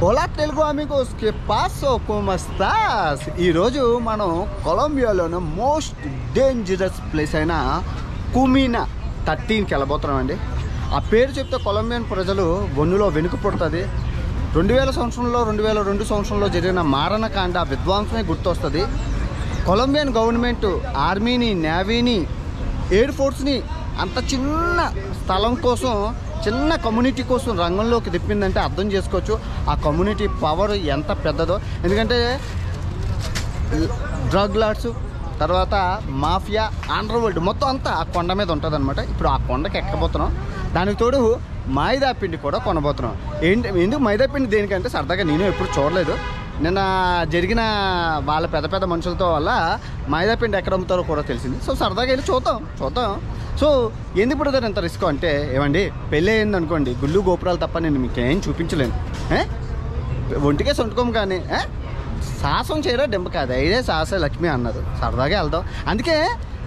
Hola Telgo amigos, ¿qué pasó? ¿Cómo estás? Y rojo mano Colombia lo most dangerous place है ना Comuna 13 क्या बोलते हैं वंडे अपेर जब तो Colombian प्रजलो वनुलो विनको पड़ता दे रुंडवेला संसुनलो जेठे ना मारना कांडा विद्वांस में गुट्टोस्ता दे Colombian government army नी navy नी air force नी अंतर चिन्ना तालम कोसों చిన్న కమ్యూనిటీ కోసం రంగంలోకి దిప్పిందంటే అర్థం చేసుకోవచ్చు ఆ కమ్యూనిటీ పవర్ ఎంత పెద్దదో ఎందుకంటే డ్రగ్ లార్డ్స్ తర్వాత మాఫియా అండర్ వరల్డ్ మొత్తం అంతా ఆ కొండ మీద ఉంటదన్నమాట ఇప్పుడు ఆ కొండకి ఎక్కబోతున్నాం దానికి తోడు మైదా పిండి కూడా కొనబోతున్నాం ఎందుకు మైదా పిండి దేనికంటే సరదాగా నేను ఎప్పుడు చూడలేదు నిన్న జరిగిన వాళ్ళ పెద్ద పెద్ద మనుషులతో వల్ల మైదా పిండి ఎక్కడ అమ్ముతారో కూడా తెలిసింది సో సరదాగా వెళ్ళి చూద్దాం సో ఎందుకు బ్రదర్ ఎంత రిస్క్ అంటే ఏమండి పెళ్ళి అయింది అనుకోండి గుళ్ళు గోపురాలు తప్ప నేను మీకేం చూపించలేను ఒంటికే సొంటుకోము కానీ సాహసం చేయరా డెంబ కాదు ఇదే సాహసే లక్ష్మి అన్నారు సరదాగా వెళ్దాం అందుకే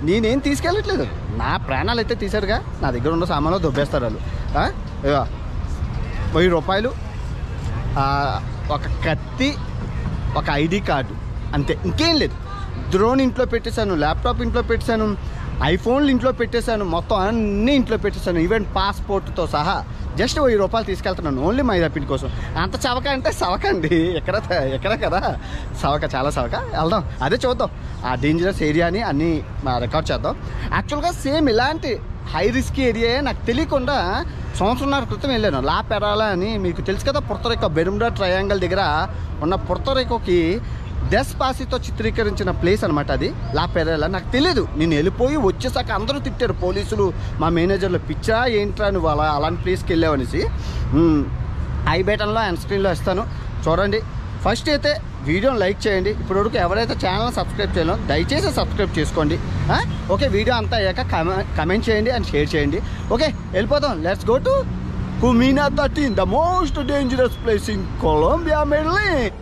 నేనేం తీసుకెళ్ళట్లేదు నా ప్రాణాలు అయితే తీశారుగా నా దగ్గర ఉన్న సామాన్లు దొబ్బేస్తారు వాళ్ళు 1000 రూపాయలు ఒక కత్తి ఒక ఐడి కార్డు అంతే ఇంకేం లేదు డ్రోన్ ఇంట్లో పెట్టేశాను ల్యాప్టాప్ ఇంట్లో పెట్టేశాను ఐఫోన్లు ఇంట్లో పెట్టేశాను మొత్తం అన్నీ ఇంట్లో పెట్టేశాను ఈవెన్ పాస్పోర్ట్తో సహా జస్ట్ 1000 రూపాయలు తీసుకెళ్తున్నాను ఓన్లీ మైదా పిండి కోసం అంత చవక అంటే చవకండి ఎక్కడ కదా చవక చాలా చవక వెళ్దాం అదే చూద్దాం ఆ డేంజరస్ ఏరియాని అన్నీ రికార్డ్ చేద్దాం యాక్చువల్గా సేమ్ ఇలాంటి హై రిస్క్ ఏరియా నాకు తెలియకుండా 1.5 సంవత్సరాల క్రితం వెళ్ళాను లా పెరాలా అని మీకు తెలుసు కదా పుర్తరేకో బెర్ముడా ట్రయాంగిల్ దగ్గర ఉన్న పుర్తరేకోకి డెస్పాసితో చిత్రీకరించిన ప్లేస్ అనమాట అది లా పెరాలా నాకు తెలియదు నేను వెళ్ళిపోయి వచ్చేసాక అందరూ తిట్టారు పోలీసులు మా మేనేజర్లు పిచ్చా ఏంట్రా నువ్వు అలాంటి ప్లేస్కి వెళ్ళావనేసి ఐ బటన్లో అండ్ స్క్రీన్లో ఇస్తాను చూడండి ఫస్ట్ అయితే వీడియోని లైక్ చేయండి ఇప్పటివరకు ఎవరైతే ఛానల్ సబ్స్క్రైబ్ చేయలేదో దయచేసి సబ్స్క్రైబ్ చేసుకోండి ఓకే వీడియో అంతా అయ్యాక కమెంట్ చేయండి అండ్ షేర్ చేయండి ఓకే వెళ్ళిపోతాం let's go to Comuna 13 the most dangerous place in Colombia Medellin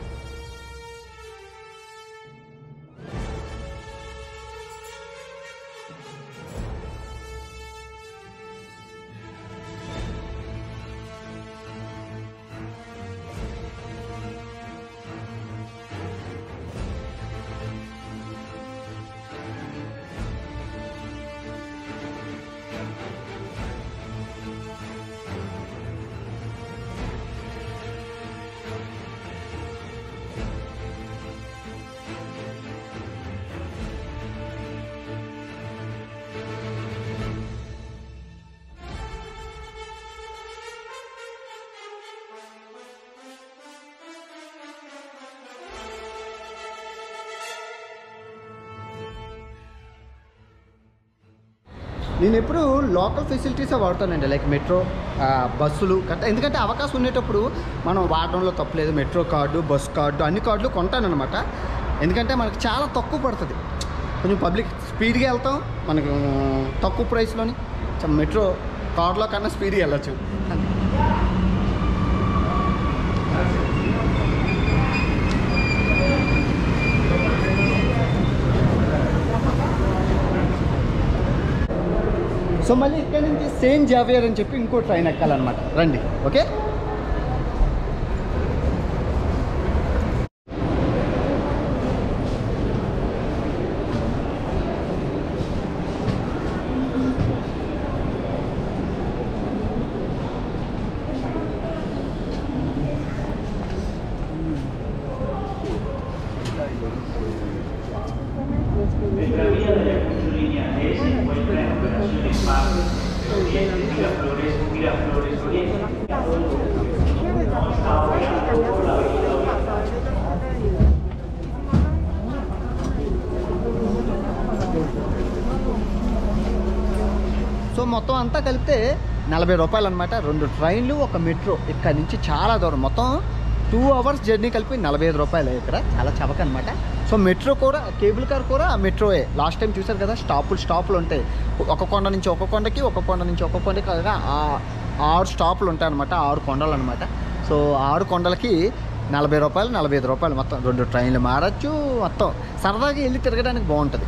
నేను ఎప్పుడు లోకల్ ఫెసిలిటీసే వాడతానండి లైక్ మెట్రో బస్సులు కరెక్ట్ ఎందుకంటే అవకాశం ఉండేటప్పుడు మనం వాడడంలో తప్పలేదు మెట్రో కార్డు బస్ కార్డు అన్ని కార్డులు కొంటానమాట ఎందుకంటే మనకు చాలా తక్కువ పడుతుంది కొంచెం పబ్లిక్ స్పీడ్గా వెళ్తాం మనకు తక్కువ ప్రైస్లోని మెట్రో కార్డులో కన్నా స్పీడ్గా వెళ్ళచ్చు సో మళ్ళీ ఇక్కడ నుంచి సెయింట్ జావియర్ అని చెప్పి ఇంకో ట్రైన్ ఎక్కాలన్నమాట రండి ఓకే మొత్తం అంతా కలిపితే 40 రూపాయలు అనమాట 2 ట్రైన్లు ఒక మెట్రో ఇక్కడ నుంచి చాలా దూరం మొత్తం 2 అవర్స్ జర్నీ కలిపి 45 రూపాయలు ఇక్కడ చాలా చవక అనమాట సో మెట్రో కూడా కేబుల్ కార్ కూడా మెట్రోయే లాస్ట్ టైం చూశారు కదా స్టాపులు ఉంటాయి ఒక కొండ నుంచి ఒక కొండకి ఒక కొండ నుంచి ఒక కొండకి కాగా 6 స్టాపులు ఉంటాయి అనమాట 6 కొండలు అనమాట సో 6 కొండలకి 40 రూపాయలు 45 రూపాయలు మొత్తం 2 ట్రైన్లు మారచ్చు మొత్తం సరదాగా వెళ్ళి తిరగడానికి బాగుంటుంది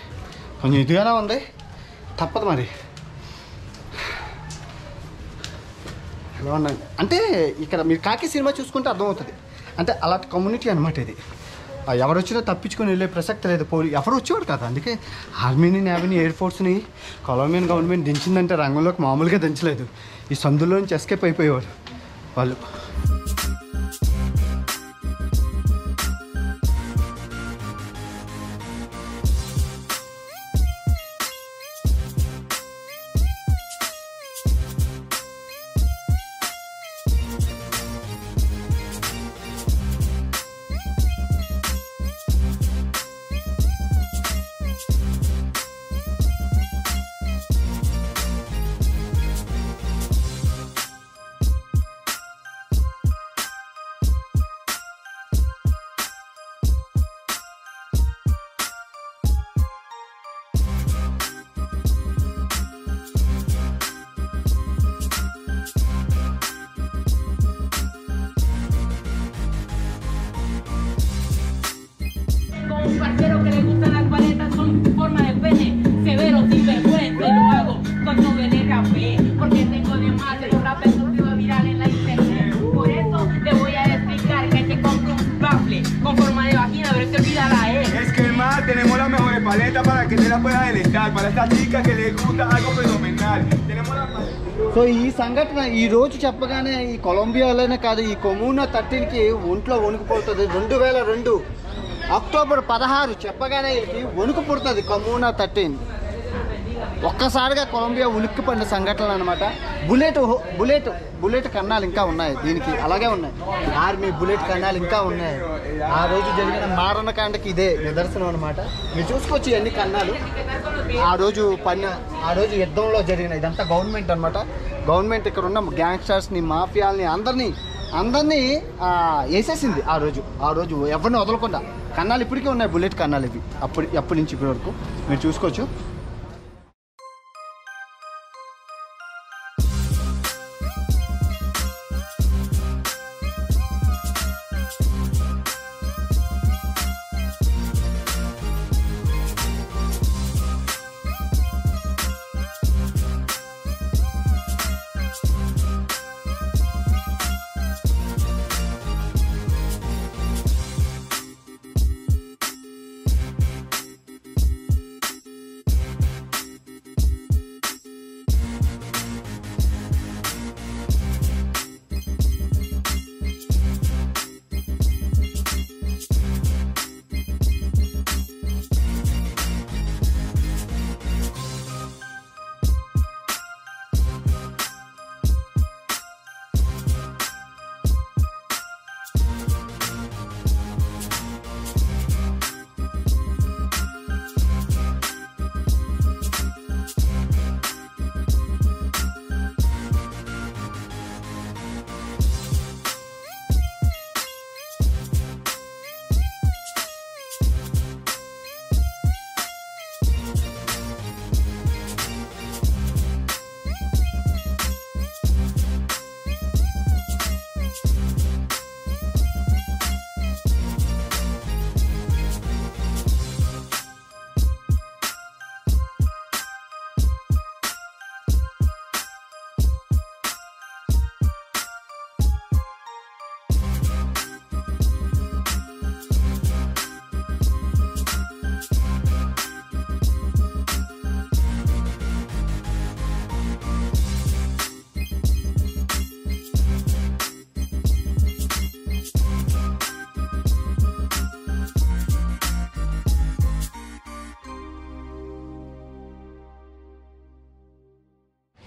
కొంచెం ఇదిగానే ఉంది, తప్పదు మరి. ఎలా ఉన్నాయి అంటే ఇక్కడ మీరు కాకి సినిమా చూసుకుంటే అర్థమవుతుంది, అంటే అలాంటి కమ్యూనిటీ అనమాట ఇది. ఎవరు వచ్చినా తప్పించుకొని వెళ్ళే ప్రసక్తి లేదు, ఎవరు వచ్చేవాడు కదా. అందుకే ఆర్మీని, నేవీని, ఎయిర్ ఫోర్స్ని కొలంబియన్ గవర్నమెంట్ దించిందంటే రంగంలోకి మామూలుగా దించలేదు, ఈ సందులో నుంచి ఎస్కేప్ అయిపోయేవాడు వాళ్ళు. సో ఈ సంఘటన ఈ రోజు చెప్పగానే ఈ కొలంబియాలోనే కాదు, ఈ కొమూనా 13కి ఒంట్లో వణుకు పుడుతుంది. 2002 అక్టోబర్ 16 చెప్పగానే ఇది వణుకు పుడుతుంది కొమూనా 13. ఒక్కసారిగా కొలంబియా ఉలిక్కి పడిన సంఘటనలు అనమాట. బుల్లెట్ కన్నాలు ఇంకా ఉన్నాయి దీనికి, అలాగే ఉన్నాయి ఆర్మీ బుల్లెట్ కన్నాలు ఇంకా ఉన్నాయి. ఆ రోజు జరిగిన మారణకాండకి ఇదే నిదర్శనం అనమాట. మీరు చూసుకోవచ్చు ఇవన్నీ కన్నాలు ఆ రోజు యుద్ధంలో జరిగిన. ఇదంతా గవర్నమెంట్ అనమాట. గవర్నమెంట్ ఇక్కడ ఉన్న గ్యాంగ్స్టర్స్ని, మాఫియాల్ని అందరినీ వేసేసింది ఆ రోజు ఎవరిని వదలకుండా. కన్నాలు ఇప్పటికీ ఉన్నాయి, బుల్లెట్ కన్నాలు ఇవి అప్పటి నుంచి ఇప్పటి వరకు మీరు చూసుకోవచ్చు.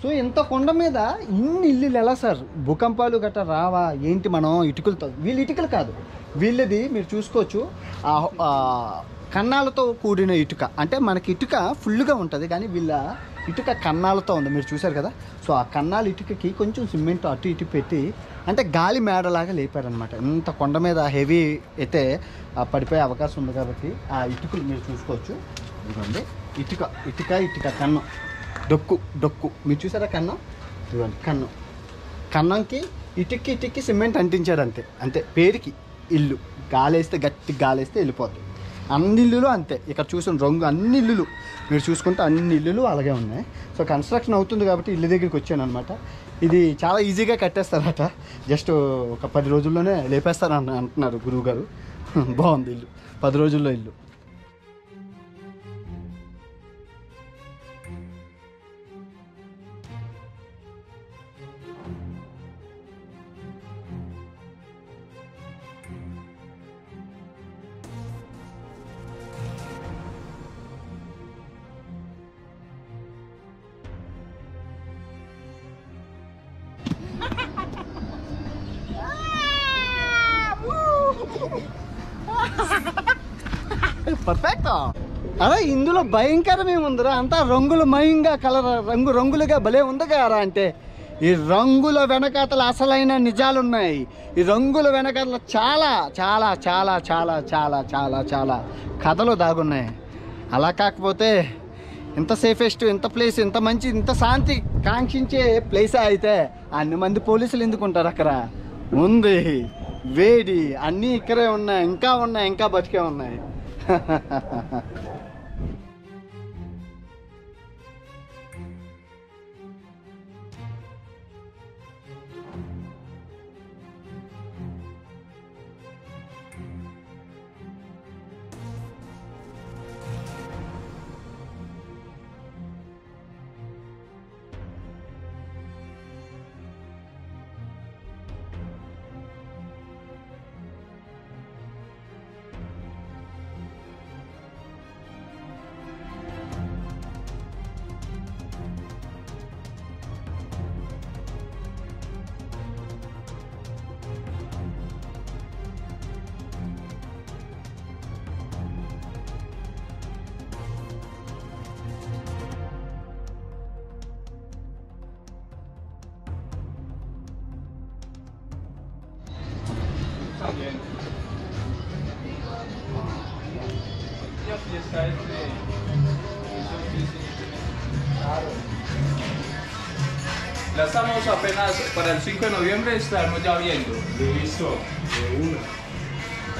సో ఇంత కొండ మీద ఇన్ని ఇల్లులు ఎలా సార్? భూకంపాలు గట్రా రావా ఏంటి? మనం ఇటుకలతో, వీళ్ళు ఇటుకలు కాదు, వీళ్ళది మీరు చూసుకోవచ్చు. కన్నాలతో కూడిన ఇటుక అంటే మనకి ఇటుక ఫుల్గా ఉంటుంది కానీ వీళ్ళ ఇటుక కన్నాలతో ఉంది, మీరు చూశారు కదా. సో ఆ కన్నాల ఇటుకకి కొంచెం సిమెంట్ అటు ఇటు పెట్టి అంటే గాలి మేడలాగా లేపారనమాట. ఇంత కొండ మీద హెవీ అయితే పడిపోయే అవకాశం ఉంది కాబట్టి ఆ ఇటుకలు మీరు చూసుకోవచ్చు. ఇదిగోండి ఇటుక ఇటుక ఇటుక కన్నం డొక్కు డొక్కు మీరు చూసారా కన్నం, ఇదిగోండి కన్నం, కన్నంకి ఇటుక్కి ఇటుక్కి సిమెంట్ అంటించాడు అంతే అంతే. పేరుకి ఇల్లు, గాలేస్తే గట్టి గాలేస్తే వెళ్ళిపోతుంది. అన్ని ఇల్లులు అంతే, ఇక్కడ చూసిన రంగు అన్ని ఇల్లులు మీరు చూసుకుంటే అన్ని ఇల్లులు అలాగే ఉన్నాయి. సో కన్స్ట్రక్షన్ అవుతుంది కాబట్టి ఇల్లు దగ్గరికి వచ్చాను అనమాట. ఇది చాలా ఈజీగా కట్టేస్తారట, జస్ట్ ఒక 10 రోజుల్లోనే లేపేస్తారని అంటున్నారు గురువు గారు. బాగుంది ఇల్లు, 10 రోజుల్లో ఇల్లు. పర్ఫెక్ట్. అదే ఇందులో భయంకరమే ఉందిరా, అంతా రంగులు మయంగా కలర్ రంగులుగా భలే ఉందిగారా. అంటే ఈ రంగుల వెనకాతల అసలైన నిజాలున్నాయి, ఈ రంగుల వెనకాతల చాలా చాలా చాలా చాలా చాలా చాలా చాలా కథలు దాగున్నాయి. అలా కాకపోతే ఇంత సేఫెస్ట్, ఇంత ప్లేస్, ఇంత మంచి, ఇంత శాంతి కాంక్షించే ప్లేసే అయితే అన్ని మంది పోలీసులు ఎందుకుంటారు? అక్కడ ఉంది వేడి, అన్నీ ఇక్కడే ఉన్నాయి, ఇంకా ఉన్నాయి, ఇంకా బతికే ఉన్నాయి. La estamos apenas para el 5 de noviembre, estaremos ya viendo. Listo, de una.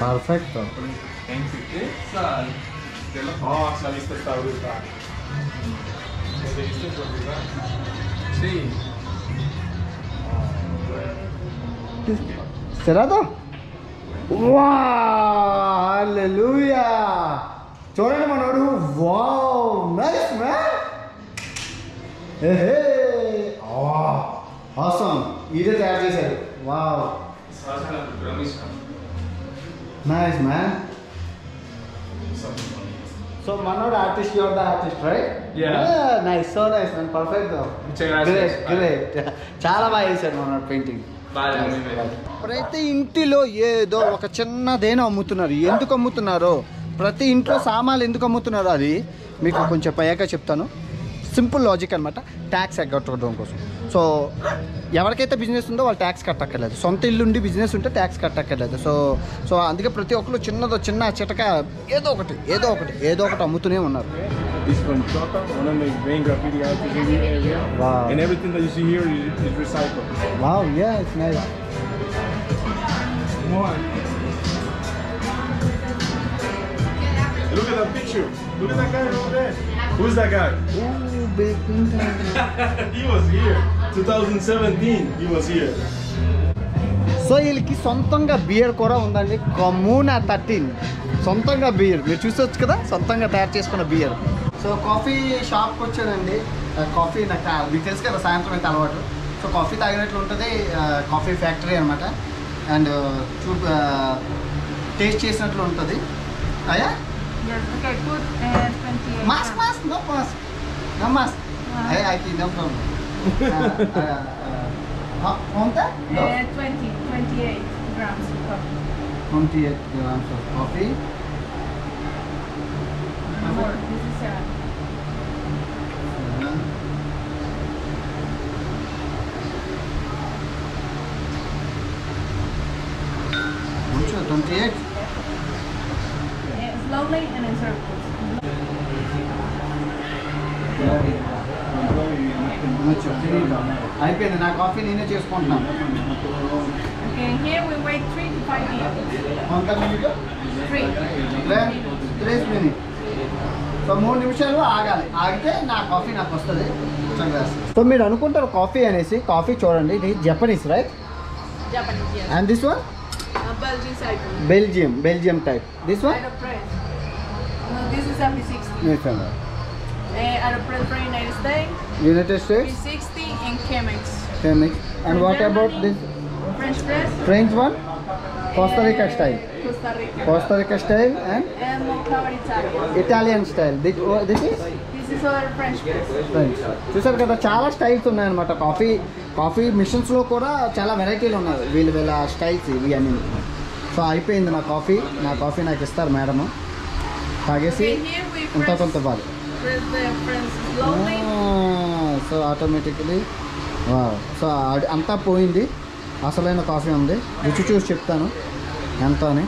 Perfecto. En Twitter, oh, esa lista está brutal. ¿Te viste por lugar? Sí. ¿Cerrado? ¡Wow! ¡Aleluya! చూడండి మనోడు, వావ్ నైస్ మ్యాన్, ఆసమ్, ఇదే తయారు చేశారు. Wow nice man. So మనోడు artist, your the artist right? Nice, so nice man, perfect, great great, చాలా బాగా చేశారు మనోడు పెయింటింగ్. ప్రతి ఇంటిలో ఏదో ఒక చిన్నదేనో అమ్ముతున్నారు, ఎందుకు అమ్ముతున్నారో, ప్రతి ఇంట్లో సామాన్లు ఎందుకు అమ్ముతున్నారు అది మీకు కొంచెం పైగా చెప్తాను. సింపుల్ లాజిక్ అనమాట, ట్యాక్స్ ఎగ్గొట్టడం కోసం. సో ఎవరికైతే బిజినెస్ ఉందో వాళ్ళు ట్యాక్స్ కట్టక్కర్లేదు, సొంత ఇల్లు ఉండి బిజినెస్ ఉంటే ట్యాక్స్ కట్టక్కర్లేదు. సో సో అందుకే ప్రతి ఒక్కరు చిన్నదో చిన్న చిటక ఏదో ఒకటి ఏదో ఒకటి ఏదో ఒకటి అమ్ముతూనే ఉన్నారు. Look at the picture. Look at that guy over there. Who's that guy? Oh, big guy. He was here. 2017, he was here. So, వీళ్ళకి సొంతంగా బియర్ కూడా ఉందండి, కమూనా 13. సొంతంగా బియర్ మీరు చూసొచ్చు కదా, సొంతంగా తయారు చేసుకున్న బియర్. సో కాఫీ షాప్కి వచ్చానండి. కాఫీ నాకు మీకు తెలుసు కదా, సాయంత్రం అయితే అలవాటు. సో కాఫీ తాగినట్లు ఉంటుంది, కాఫీ ఫ్యాక్టరీ అనమాట. అండ్ టేస్ట్ చేసినట్లు ఉంటుంది. అయ్యా okay, good. 28. Mask, mask, no mask. No mask. Wow. Hey, I think no problem. Quanta? No. 28 grams of coffee. 28 grams of coffee. Or this is Sarah. Mucho, 28. Slowly and in circles. Mucho. అయిపోయింది. నాకు coffee నేనే చేసుకుంటున్నాను. Okay, here we wait 3 to 5 minutes. How long do you go? 3 minutes. So 3 నిమిషాలు ఆగాలి. ఆగితే నా coffee నాకు వస్తుంది. సో మీరు అనుకుంటారు కాఫీ అనేసి, కాఫీ చూడండి, ఇది Japanese right? Japanese. And this one? Belgium type. This one? This is A360. Aeropress from United States. 360 in Chemex. And what about this? French press. French one? Costa Rica style and Monclova Italian style. This is our French press. చూసారు కదా, చాలా styles ఉన్నాయి అన్నమాట. Coffee machines లో కూడా చాలా వెరైటీలు ఉన్నాయి. వీళ్ళ స్టైల్స్ ఇవి అన్ని. సో అయిపోయింది నా కాఫీ. నాకు ఇస్తారు మేడం. తాగేసి కొంత ఇవ్వాలి. సో ఆటోమేటిక్లీ సో అంతా పోయింది. అసలైన కాఫీ ఉంది. రుచి చూసి చెప్తాను ఎంత అని.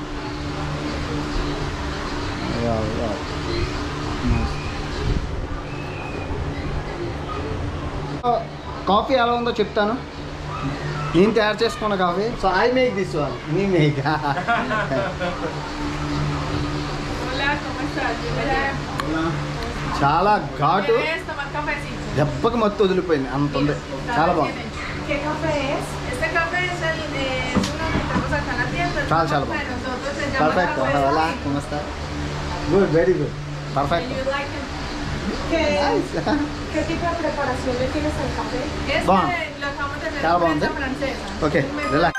కాఫీ ఎలా ఉందో చెప్తాను. నేను తయారు చేసుకున్న కాఫీ. So I make this one. నీ మేక్. చాలా ఘాటు. దెబ్బకి మత్తు వదిలిపోయింది. అంత ఉంది. చాలా బాగుంది. చాలా బాగుంది. Perfect. Good, very good. Perfect. బాగుంది. చాలా బాగుంది. Okay, relax.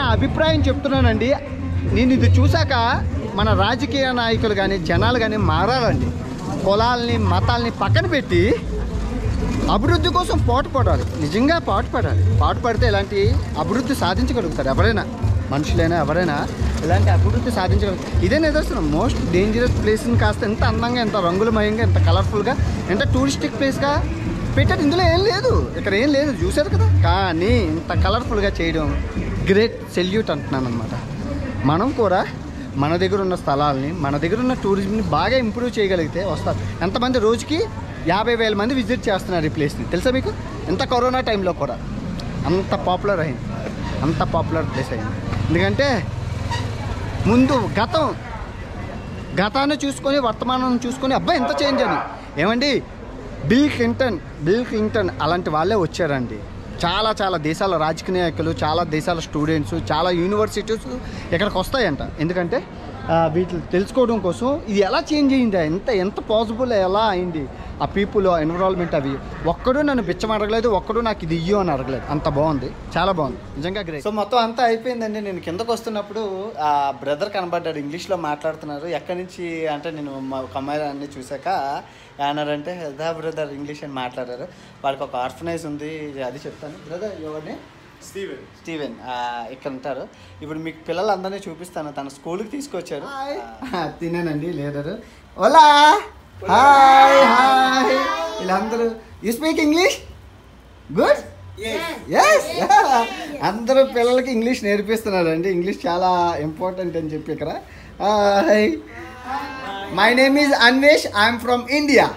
నా అభిప్రాయం చెప్తున్నానండి. నేను ఇది చూశాక మన రాజకీయ నాయకులు కానీ జనాలు కానీ మారాలండి. కులాలని మతాలని పక్కన పెట్టి అభివృద్ధి కోసం పాటుపడాలి. నిజంగా పాటుపడాలి. పాటుపడితే ఇలాంటి అభివృద్ధి సాధించగలుగుతారు. ఎవరైనా మనుషులైనా ఎవరైనా ఇలాంటి అభివృద్ధి సాధించగలుగుతారు. ఇదే నిదర్శనం. మోస్ట్ డేంజరస్ ప్లేస్ని కాస్త ఎంత అందంగా, ఎంత రంగులమయంగా, ఎంత కలర్ఫుల్గా, ఎంత టూరిస్టిక్ ప్లేస్గా పెట్టారు. ఇందులో ఏం లేదు, ఇక్కడ ఏం లేదు, చూశారు కదా. కానీ ఇంత కలర్ఫుల్గా చేయడం గ్రేట్, సెల్యూట్ అంటున్నాను అనమాట. మనం కూడా మన దగ్గర ఉన్న స్థలాలని, మన దగ్గర ఉన్న టూరిజంని బాగా ఇంప్రూవ్ చేయగలిగితే వస్తారు. ఎంతమంది రోజుకి 50,000 మంది విజిట్ చేస్తున్నారు ఈ ప్లేస్ని. తెలుసా మీకు? ఎంత కరోనా టైంలో కూడా అంత పాపులర్ అయింది, అంత పాపులర్ ప్లేస్ అయింది. ఎందుకంటే ముందు గతాన్ని చూసుకొని వర్తమానాన్ని చూసుకొని అబ్బాయి ఎంత చేంజ్ అని. ఏమండి, బిల్ క్లింటన్ అలాంటి వాళ్ళే వచ్చారండి. చాలా చాలా దేశాల రాజకీయ నాయకులు, చాలా దేశాల స్టూడెంట్స్, చాలా యూనివర్సిటీస్ ఇక్కడికి వస్తాయంట. ఎందుకంటే వీటిని తెలుసుకోవడం కోసం ఇది ఎలా చేంజ్ అయ్యింది, ఎంత ఎంత పాసిబుల్ ఎలా అయింది, ఆ పీపుల్ ఎన్విరాన్మెంట్ అవి. ఒక్కడూ నన్ను బిచ్చం అడగలేదు, ఒక్కడూ నాకు ఇది ఇయ్యో అని అడగలేదు. అంత బాగుంది, చాలా బాగుంది, నిజంగా గ్రేట్. సో మొత్తం అంతా అయిపోయిందండి. నేను కిందకు వస్తున్నప్పుడు ఆ బ్రదర్ కనబడ్డాడు, ఇంగ్లీష్లో మాట్లాడుతున్నారు. ఎక్కడి నుంచి అంటే నేను ఒక అమ్మాయి అన్నీ చూశాక అన్నారంటే దా బ్రదర్ ఇంగ్లీష్ అని మాట్లాడారు. వాళ్ళకి ఒక ఆర్ఫనైజ్ ఉంది, అది చెప్తాను. బ్రదర్ ఎవరిని? స్టీవెన్. స్టీవెన్ ఇక్కడ ఉంటారు. ఇప్పుడు మీకు పిల్లలందరినీ చూపిస్తాను, తన స్కూల్కి తీసుకొచ్చారు. తినేనండి లీడరు. ఓలా హాయ్ హాయ్ వీళ్ళందరూ. You speak English good? Yes. అందరూ పిల్లలకి ఇంగ్లీష్ నేర్పిస్తున్నారండి. ఇంగ్లీష్ చాలా ఇంపార్టెంట్ అని చెప్పి ఇక్కడ. Hi, my name is Anvesh, I'm from India.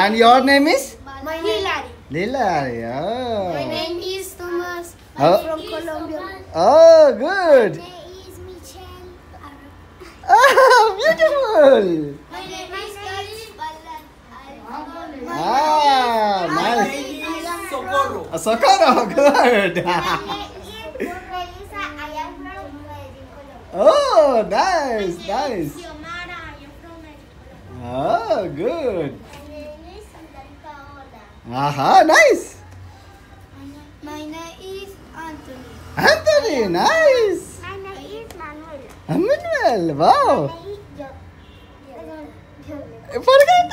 And your name is? My name Lilari. Oh. My name is Thomas. I'm from Colombia. Oh, good. My name is Michelle. Oh, beautiful. My name is Balad. Ah, nice. My name is Socorro. Socorro, good. I am from Medellín, Colombia. Oh, nice, nice. My name is Xiomara. I am from Medellín, Colombia. Oh, good. Aha, nice. My name is Anthony. Anthony, nice. My name is Manuel. Manuel, wow. Forget.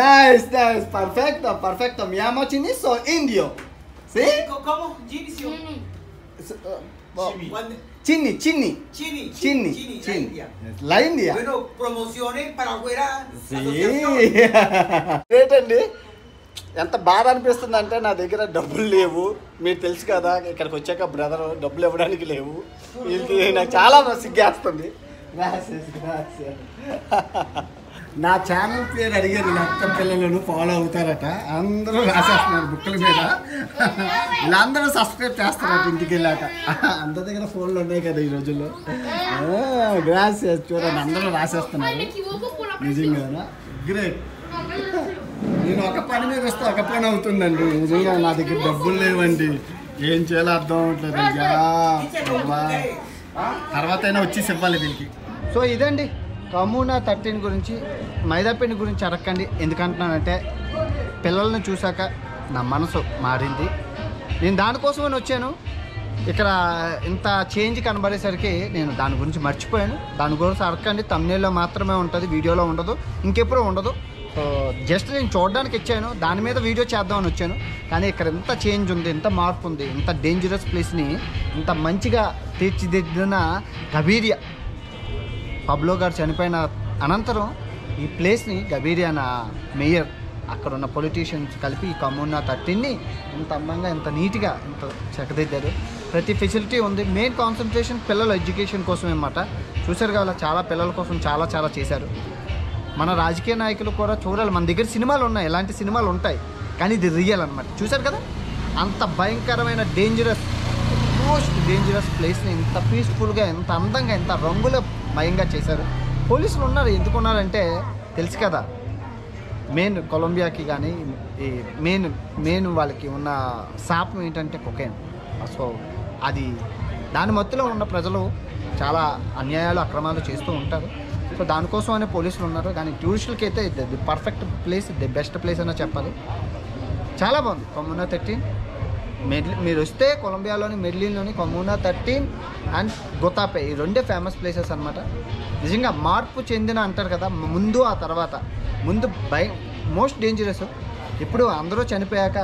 Nice, nice, perfecto, perfecto. Me llamo Chinizo, indio. ¿Sí? ¿Cómo? Chinizo. Chini, Chini, Chini, Chini, Chini, la India. La India. Bueno, promociones para afuera. ఏంటండి, ఎంత బాధ అనిపిస్తుంది అంటే నా దగ్గర డబ్బులు లేవు. మీరు తెలుసు కదా, ఇక్కడికి వచ్చాక బ్రదర్ డబ్బులు ఇవ్వడానికి లేవు. నాకు చాలా సిగ్గేస్తుంది. నా ఛానల్ పేరు అడిగారు, లక్ష పిల్లలను ఫాలో అవుతారట. అందరూ రాసేస్తున్నారు బుక్కుల మీద. వీళ్ళందరూ సబ్స్క్రైబ్ చేస్తారట ఇంటికి వెళ్ళాక. అందరి దగ్గర ఫోన్లు ఉన్నాయి కదా ఈ రోజుల్లో. గ్రాసియస్, చూడండి అందరూ రాసేస్తున్నారు. నిజంగా గ్రేట్. నేను ఒక పని మీద వస్తే ఒక పని అవుతుందండి. నిజంగా నా దగ్గర డబ్బులు లేవండి, ఏం చేయాలో అర్థం అవ్వట్లేదు. తర్వాత అయినా వచ్చేసి ఇవ్వాలి దీనికి. సో ఇదండి కమూనా 13 గురించి, మైదాపిండి గురించి అడగండి. ఎందుకంటున్నానంటే పిల్లల్ని చూశాక నా మనసు మారింది. నేను దానికోసమని వచ్చాను. ఇక్కడ ఇంత చేంజ్ కనబడేసరికి నేను దాని గురించి మర్చిపోయాను. దాని గురించి అడగండి, తమ్నేల్లో మాత్రమే ఉంటుంది, వీడియోలో ఉండదు, ఇంకెప్పుడూ ఉండదు. సో జస్ట్ నేను చూడడానికి వచ్చాను, దాని మీద వీడియో చేద్దామని వచ్చాను. కానీ ఇక్కడ ఎంత చేంజ్ ఉంది, ఎంత మార్పు ఉంది, ఇంత డేంజరస్ ప్లేస్ని ఇంత మంచిగా తీర్చిదిద్దిన గబీరియా. పబ్లో గారు చనిపోయిన అనంతరం ఈ ప్లేస్ని గబీరియా నా మేయర్, అక్కడ ఉన్న పొలిటీషియన్స్ కలిపి ఈ కమూనా 13ని ఇంత అందంగా, ఇంత నీట్గా, ఇంత చక్కదిద్దారు. ప్రతి ఫెసిలిటీ ఉంది. మెయిన్ కాన్సన్ట్రేషన్ పిల్లల ఎడ్యుకేషన్ కోసం అన్నమాట. చూశారు కదా, చాలా పిల్లల కోసం చాలా చాలా చేశారు. మన రాజకీయ నాయకులు కూడా చూడాలి. మన దగ్గర సినిమాలు ఉన్నాయి, ఇలాంటి సినిమాలు ఉంటాయి, కానీ ఇది రియల్ అనమాట. చూశారు కదా, అంత భయంకరమైన డేంజరస్, మోస్ట్ డేంజరస్ ప్లేస్ని ఇంత పీస్ఫుల్గా, ఎంత అందంగా, ఎంత రంగుల మయంగా చేశారు. పోలీసులు ఉన్నారు. ఎందుకున్నారంటే తెలుసు కదా, మెయిన్ కొలంబియాకి కానీ ఈ మెయిన్ వాళ్ళకి ఉన్న శాపం ఏంటంటే కొకైన్. సో అది దాని మత్తులో ఉన్న ప్రజలు చాలా అన్యాయాలు, అక్రమాలు చేస్తూ ఉంటారు. సో దానికోసం అనే పోలీసులు ఉన్నారు. కానీ టూరిస్టులకి అయితే the perfect place, the best place అనే చెప్పాలి. చాలా బాగుంది కమూనా 13. మీరు వస్తే కొలంబియాలోని మెడ్లిన్లోని కమూనా 13 అండ్ గొతాపే, ఈ రెండే ఫేమస్ ప్లేసెస్ అనమాట. నిజంగా మార్పు చెందిన అంటారు కదా, ముందు ఆ తర్వాత. ముందు మోస్ట్ డేంజరస్. ఇప్పుడు అందరూ చనిపోయాక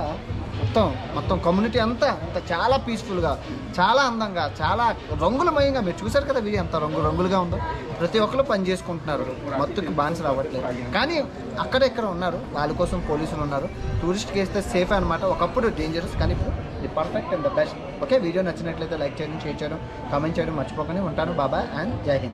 మొత్తం మొత్తం కమ్యూనిటీ అంతా అంత చాలా పీస్ఫుల్గా, చాలా అందంగా, చాలా రంగులమయంగా. మీరు చూశారు కదా వీడియో ఎంత రంగులుగా ఉందో. ప్రతి ఒక్కరు పని చేసుకుంటున్నారు, మొత్తం బాన్స్ రావట్లేదు. కానీ అక్కడెక్కడ ఉన్నారు, వాళ్ళ కోసం పోలీసులు ఉన్నారు. టూరిస్ట్కి వేస్తే సేఫ్ అనమాట. ఒకప్పుడు డేంజరస్, కానీ ఇప్పుడు the perfect and the best. Okay, video నచ్చినట్లయితే లైక్ చేయడం, షేర్ చేయడం, కామెంట్ చేయడం మర్చిపోకనే. ఉంటాను. బాబాయ్ అండ్ జై హింద్.